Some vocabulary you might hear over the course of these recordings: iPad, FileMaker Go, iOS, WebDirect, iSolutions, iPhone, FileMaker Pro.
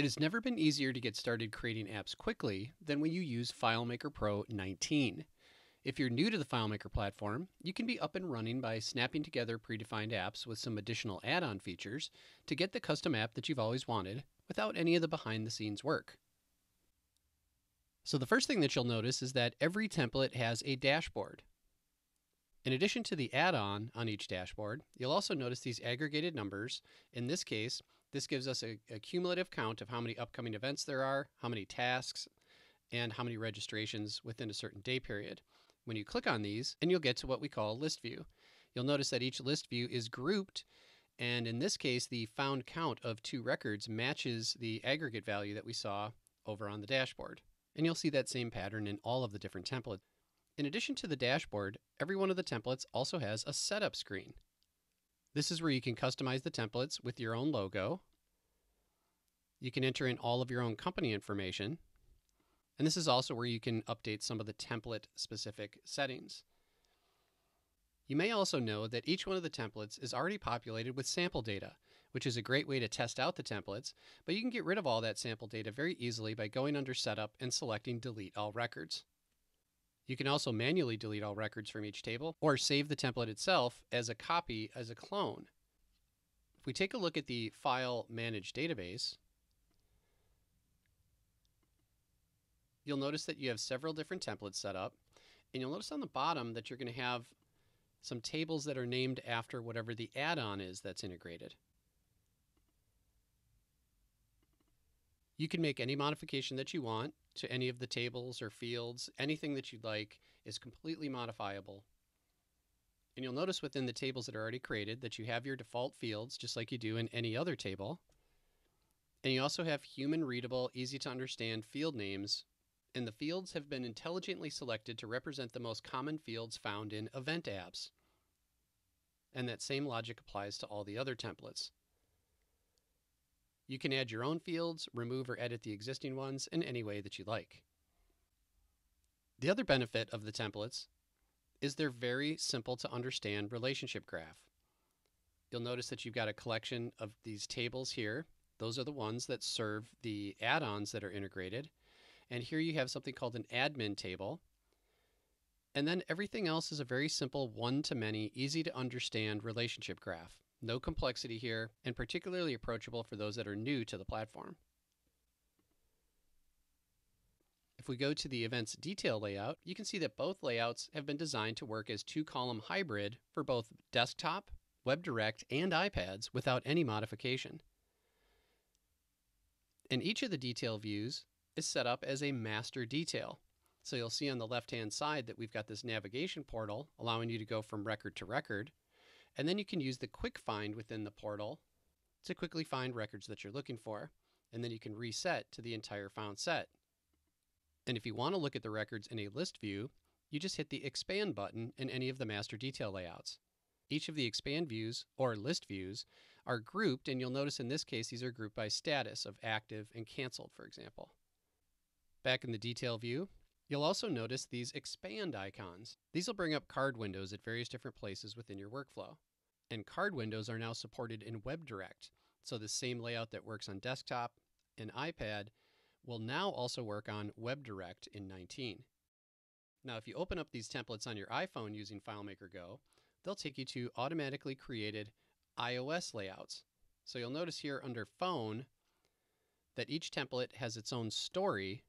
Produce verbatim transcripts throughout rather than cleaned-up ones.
It has never been easier to get started creating apps quickly than when you use FileMaker Pro nineteen. If you're new to the FileMaker platform, you can be up and running by snapping together predefined apps with some additional add-on features to get the custom app that you've always wanted without any of the behind-the-scenes work. So the first thing that you'll notice is that every template has a dashboard. In addition to the add-on on each dashboard, you'll also notice these aggregated numbers. In this case, this gives us a, a cumulative count of how many upcoming events there are, how many tasks, and how many registrations within a certain day period. When you click on these, and you'll get to what we call list view. You'll notice that each list view is grouped, and in this case, the found count of two records matches the aggregate value that we saw over on the dashboard. And you'll see that same pattern in all of the different templates. In addition to the dashboard, every one of the templates also has a setup screen. This is where you can customize the templates with your own logo. You can enter in all of your own company information. And this is also where you can update some of the template-specific settings. You may also know that each one of the templates is already populated with sample data, which is a great way to test out the templates, but you can get rid of all that sample data very easily by going under Setup and selecting Delete All Records. You can also manually delete all records from each table or save the template itself as a copy as a clone. If we take a look at the File Manage Database, you'll notice that you have several different templates set up, and you'll notice on the bottom that you're going to have some tables that are named after whatever the add-on is that's integrated. You can make any modification that you want to any of the tables or fields. Anything that you'd like is completely modifiable. And you'll notice within the tables that are already created that you have your default fields just like you do in any other table. And you also have human-readable, easy-to-understand field names. And the fields have been intelligently selected to represent the most common fields found in event apps. And that same logic applies to all the other templates. You can add your own fields, remove or edit the existing ones in any way that you like. The other benefit of the templates is their very simple to understand relationship graph. You'll notice that you've got a collection of these tables here. Those are the ones that serve the add-ons that are integrated. And here you have something called an admin table. And then everything else is a very simple one-to-many, easy-to-understand relationship graph. No complexity here, and particularly approachable for those that are new to the platform. If we go to the Events Detail layout, you can see that both layouts have been designed to work as two-column hybrid for both desktop, WebDirect, and iPads without any modification. And each of the detail views is set up as a master detail. So you'll see on the left-hand side that we've got this navigation portal allowing you to go from record to record. And then you can use the quick find within the portal to quickly find records that you're looking for. And then you can reset to the entire found set. And if you want to look at the records in a list view, you just hit the expand button in any of the master detail layouts. Each of the expand views or list views are grouped, and you'll notice in this case, these are grouped by status of active and canceled, for example. Back in the detail view, you'll also notice these expand icons. These will bring up card windows at various different places within your workflow. And card windows are now supported in WebDirect. So the same layout that works on desktop and iPad will now also work on WebDirect in nineteen. Now, if you open up these templates on your iPhone using FileMaker Go, they'll take you to automatically created iOS layouts. So you'll notice here under Phone that each template has its own story,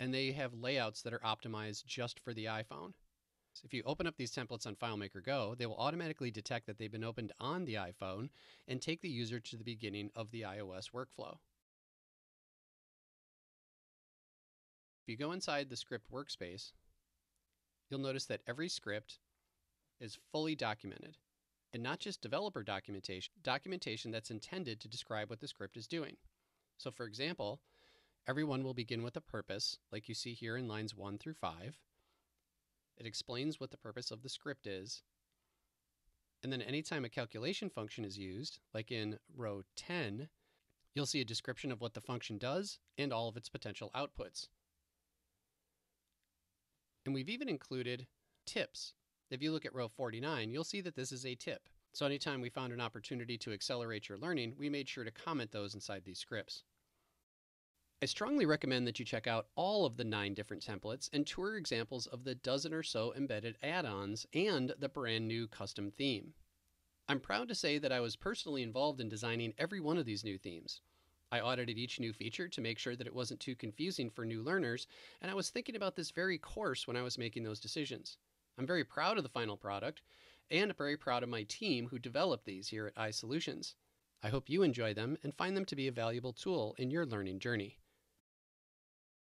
and they have layouts that are optimized just for the iPhone. So if you open up these templates on FileMaker Go, they will automatically detect that they've been opened on the iPhone and take the user to the beginning of the iOS workflow. If you go inside the script workspace, you'll notice that every script is fully documented, and not just developer documentation, documentation that's intended to describe what the script is doing. So for example, everyone will begin with a purpose, like you see here in lines one through five. It explains what the purpose of the script is. And then anytime a calculation function is used, like in row ten, you'll see a description of what the function does and all of its potential outputs. And we've even included tips. If you look at row forty-nine, you'll see that this is a tip. So anytime we found an opportunity to accelerate your learning, we made sure to comment those inside these scripts. I strongly recommend that you check out all of the nine different templates and tour examples of the dozen or so embedded add-ons and the brand new custom theme. I'm proud to say that I was personally involved in designing every one of these new themes. I audited each new feature to make sure that it wasn't too confusing for new learners, and I was thinking about this very course when I was making those decisions. I'm very proud of the final product, and very proud of my team who developed these here at iSolutions. I hope you enjoy them and find them to be a valuable tool in your learning journey.